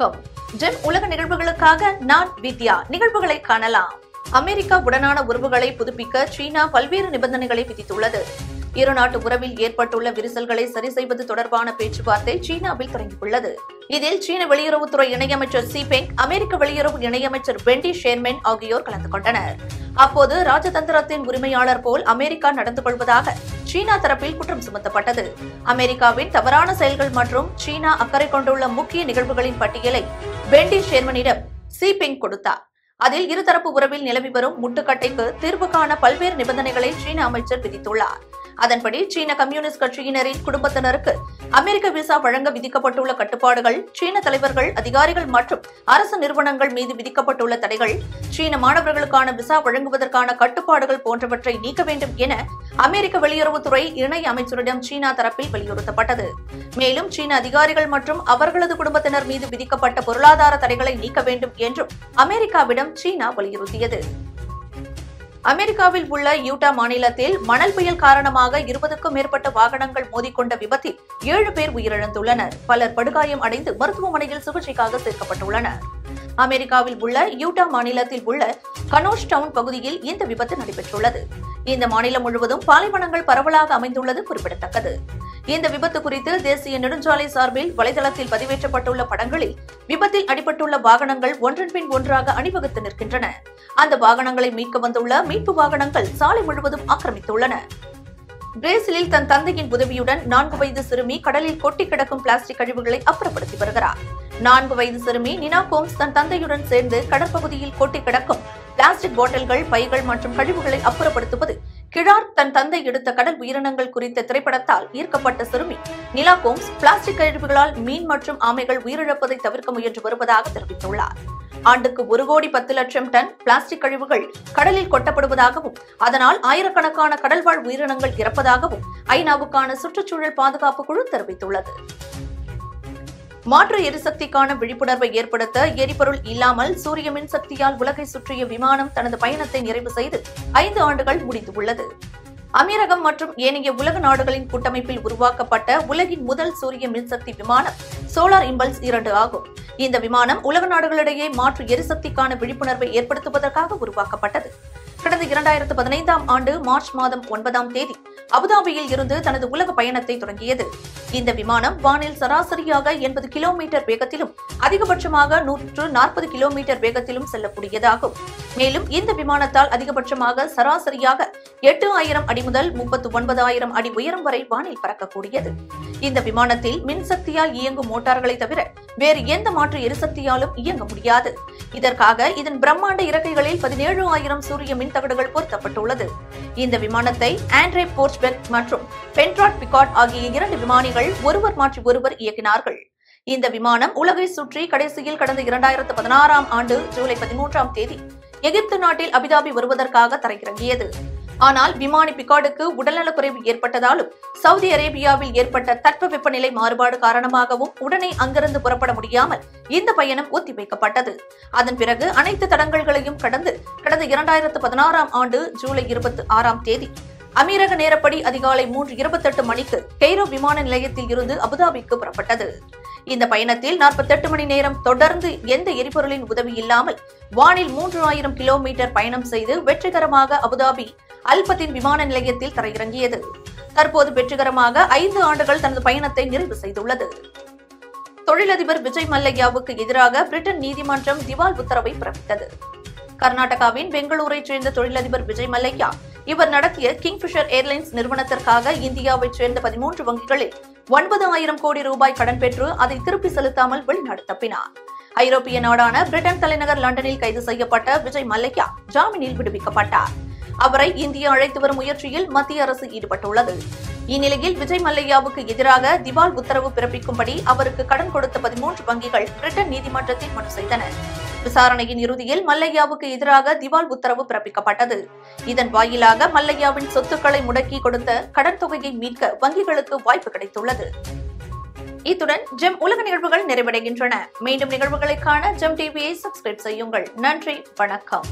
வணக்கம். ஜெம் உலக நிகழ்வுகளுக்காக நான் வித்யா. நிகழ்வுகளை காணலாம். அமெரிக்கா உடனான உறவுகளை புதுப்பிக்க சீனா பல்வேறு நிபந்தனைகளை விதித்துள்ளது. இரு நாட்டு உறவில் ஏற்பட்டுள்ள விரிசல்களை சரி செய்வது தொடர்பான பேச்சுவார்த்தை சீனாவில் தொடங்கியுள்ளது. இதில் சீன வெளியுறவுத்துறை இணையமைச்சர் சி பெங், அமெரிக்க வெளியுறவு இணையமைச்சர் பென்டி ஷேர்மேன் ஆகியோர் கலந்து கொண்டனர். அப்போது ராஜதந்திரத்தின் உரிமையாளர் போல் அமெரிக்கா நடந்து கொள்வதாக சீனா தரப்பில் குற்றம் சுமத்தப்பட்டது. அமெரிக்காவின் தவறான செயல்கள் மற்றும் சீனா அக்கறை கொண்டுள்ள முக்கிய நிகழ்வுகளின் பட்டியலை பென்டி ஷேர்மனிடம் சி பெங் கொடுத்தார். அதில் இருதரப்பு உறவில் நிலவி வரும் முட்டுக்கட்டைக்கு தீர்வு காண பல்வேறு நிபந்தனைகளை சீன அமைச்சர் விதித்துள்ளார். அதன்படி சீன கம்யூனிஸ்ட் கட்சியினரின் குடும்பத்தினருக்கு அமெரிக்க விசா வழங்க விதிக்கப்பட்டுள்ள கட்டுப்பாடுகள், சீன தலைவர்கள், அதிகாரிகள் மற்றும் அரசு நிறுவனங்கள் மீது விதிக்கப்பட்டுள்ள தடைகள், சீன மாணவர்களுக்கான விசா வழங்குவதற்கான கட்டுப்பாடுகள் போன்றவற்றை நீக்க வேண்டும் என அமெரிக்க வெளியுறவுத்துறை இணை அமைச்சரிடம் சீனா தரப்பில் வலியுறுத்தப்பட்டது. மேலும் சீன அதிகாரிகள் மற்றும் அவர்களது குடும்பத்தினர் மீது விதிக்கப்பட்ட பொருளாதார தடைகளை நீக்க வேண்டும் என்றும் அமெரிக்காவிடம் சீனா வலியுறுத்தியது. அமெரிக்காவில் உள்ள யூட்டா மாநிலத்தில் மணல் புயல் காரணமாக 20க்கும் மேற்பட்ட வாகனங்கள் மோதிக்கொண்ட விபத்தில் 7 பேர் உயிரிழந்துள்ளனர். பலர் படுகாயம் அடைந்து மருத்துவமனையில் சிகிச்சைக்காக சேர்க்கப்பட்டுள்ளனர். அமெரிக்காவில் உள்ள யூட்டா மாநிலத்தில் உள்ள கனோஷ் டவுன் பகுதியில் இந்த விபத்து நடைபெற்றுள்ளது. இந்த மாநிலம் முழுவதும் பாலைவனங்கள் பரவலாக அமைந்துள்ளது குறிப்பிடத்தக்கது. இந்த விபத்து குறித்து தேசிய நெடுஞ்சாலை சார்பில் வலைதளத்தில் பதிவேற்றப்பட்டுள்ள படங்களில் விபத்தில் அடிபட்டுள்ள வாகனங்கள் ஒன்றன் பின் ஒன்றாக அணிவகுத்து நிற்கின்றன. அந்த வாகனங்களை மீட்க வந்துள்ள மீட்பு வாகனங்கள் சாலை முழுவதும் ஆக்கிரமித்துள்ளன. பிரேசிலில் தன் தந்தையின் உதவியுடன் 4 வயது சிறுமி கடலில் கொட்டி கிடக்கும் பிளாஸ்டிக் கழிவுகளை அப்புறப்படுத்தி வருகிறார். 4 வயது சிறுமி நினா கோம்ஸ் தன் தந்தையுடன் சேர்ந்து கடற்பகுதியில் கொட்டி கிடக்கும் பிளாஸ்டிக் பாட்டில்கள், பைகள் மற்றும் கழிவுகளை அப்புறப்படுத்துவது கிழார் தன் தந்தை எடுத்த கடல் உயிரினங்கள் குறித்த திரைப்படத்தால் ஈர்க்கப்பட்ட சிறுமி நிலா கோம்ஸ் பிளாஸ்டிக் கழிவுகளால் மீன் மற்றும் ஆமைகள் உயிரிழப்பதை தவிர்க்க முயன்று வருவதாக தெரிவித்துள்ளார். ஆண்டுக்கு 1,10,00,000 டன் பிளாஸ்டிக் கழிவுகள் கடலில் கொட்டப்படுவதாகவும் அதனால் ஆயிரக்கணக்கான கடல்வாழ் உயிரினங்கள் இறப்பதாகவும் ஐநாவுக்கான சுற்றுச்சூழல் பாதுகாப்பு குழு தெரிவித்துள்ளது. மாற்று எரிசக்திக்கான விழிப்புணர்வை ஏற்படுத்த எரிபொருள் இல்லாமல் சூரிய மின்சக்தியால் உலகை சுற்றிய விமானம் தனது பயணத்தை நிறைவு செய்து 5 ஆண்டுகள் முடிந்துள்ளது. அமீரகம் மற்றும் ஏனைய உலக நாடுகளின் கூட்டமைப்பில் உருவாக்கப்பட்ட உலகின் முதல் சூரிய மின்சக்தி விமானம் சோலார் இம்பல்ஸ் 2 ஆகும். இந்த விமானம் உலக நாடுகளிடையே மாற்று எரிசக்திக்கான விழிப்புணர்வை ஏற்படுத்துவதற்காக உருவாக்கப்பட்டது. கடந்த 2015ஆம் ஆண்டு மார்ச் மாதம் 9ஆம் தேதி அபுதாபியில் இருந்து தனது உலக பயணத்தை தொடங்கியது. இந்த விமானம் வானில் சராசரியாக 80 கிலோமீட்டர் வேகத்திலும் அதிகபட்சமாக 140 கிலோமீட்டர் வேகத்திலும் செல்லக்கூடியதாகும். மேலும் இந்த விமானத்தால் அதிகபட்சமாக சராசரியாக 8,000 அடி முதல் 39,000 அடி உயரம் வரை வானில் பறக்கக்கூடியது. இந்த விமானத்தில் மின்சக்தியால் இயங்கும் மோட்டார்களை தவிர வேறு எந்த மாற்று எரிசக்தியாலும் இயங்க முடியாது. இதற்காக இதன் பிரம்மாண்ட இறக்கைகளில் 17,000 சூரிய மின் தகடுகள் பொருத்தப்பட்டுள்ளது. இந்த விமானத்தை ஆண்ட்ரே போர்ச்பெர்க் மற்றும் பெர்ட்ராண்ட் பிக்கார்ட் ஆகிய 2 விமானிகள் ஒருவர் மாற்றி ஒருவர் இயக்கினார்கள். இந்த விமானம் உலகை சுற்றி கடைசியில் கடந்த 2016ஆம் ஆண்டு ஜூலை 13ஆம் தேதி எகிப்து நாட்டில் அபுதாபி வருவதற்காக தரையிறங்கியது. ஆனால் விமானி பிக்கார்டுக்கு உடல்நலக்குறைவு ஏற்பட்டதாலும் சவுதி அரேபியாவில் ஏற்பட்ட தட்பவெப்பநிலை மாறுபாடு காரணமாகவும் உடனே அங்கிருந்து புறப்பட முடியாமல் இந்த பயணம் ஒத்திவைக்கப்பட்டது. அதன் பிறகு அனைத்து தடங்கல்களையும் கடந்து கடந்த 2016ஆம் ஆண்டு ஜூலை 26ஆம் தேதி அமீரக நேரப்படி அதிகாலை 3:28 மணிக்கு கெய்ரோ விமான நிலையத்தில் இருந்து அபுதாபிக்கு புறப்பட்டது. இந்த பயணத்தில் 48 மணி நேரம் தொடர்ந்து எந்த எரிபொருளின் உதவி இல்லாமல் வானில் 3,000 கிலோமீட்டர் பயணம் செய்து வெற்றிகரமாக அபுதாபி அல்பத்தின் விமான நிலையத்தில் தரையிறங்கியது. தற்போது வெற்றிகரமாக 5 ஆண்டுகள் தனது பயணத்தை நிறைவு செய்துள்ளது. தொழிலதிபர் விஜய் மல்லையாவுக்கு எதிராக பிரிட்டன் நீதிமன்றம் திவால் உத்தரவை பிறப்பித்தது. கர்நாடகாவின் பெங்களூரைச் சேர்ந்த தொழிலதிபர் விஜய் மல்லையா இவர் நடத்திய கிங்ஃபிஷர் ஏர்லைன்ஸ் நிறுவனத்திற்காக இந்தியாவைச் சேர்ந்த 13 வங்கிகளில் 9,000 கோடி ரூபாய் கடன் பெற்று அதை திருப்பி செலுத்தாமல் வெளிநாடு தப்பினார். ஐரோப்பிய நாடான பிரிட்டன் தலைநகர் லண்டனில் கைது செய்யப்பட்ட விஜய் மல்லையா ஜாமீனில் விடுவிக்கப்பட்டார். அவரை இந்தியா அழைத்து வரும் முயற்சியில் மத்திய அரசு ஈடுபட்டுள்ளது. இந்நிலையில் விஜய் மல்லையாவுக்கு எதிராக திவால் உத்தரவு பிறப்பிக்கும்படி அவருக்கு கடன் கொடுத்த 13 வங்கிகள் பிரிட்டன் நீதிமன்றத்தில் மனு செய்தனர். விசாரணையின் இறுதியில் மல்லையாவுக்கு எதிராக திவால் உத்தரவு பிறப்பிக்கப்பட்டது. இதன் வாயிலாக மல்லையாவின் சொத்துக்களை முடக்கி கொடுத்த கடன் தொகையை மீட்க வங்கிகளுக்கு வாய்ப்பு கிடைத்துள்ளது. இத்துடன் ஜெம் உலக நிகழ்வுகள் நிறைவடைகின்றன. மீண்டும் நிகழ்வுகளை காண ஜெம் டிவியை சப்ஸ்கிரைப் செய்யுங்கள். நன்றி, வணக்கம்.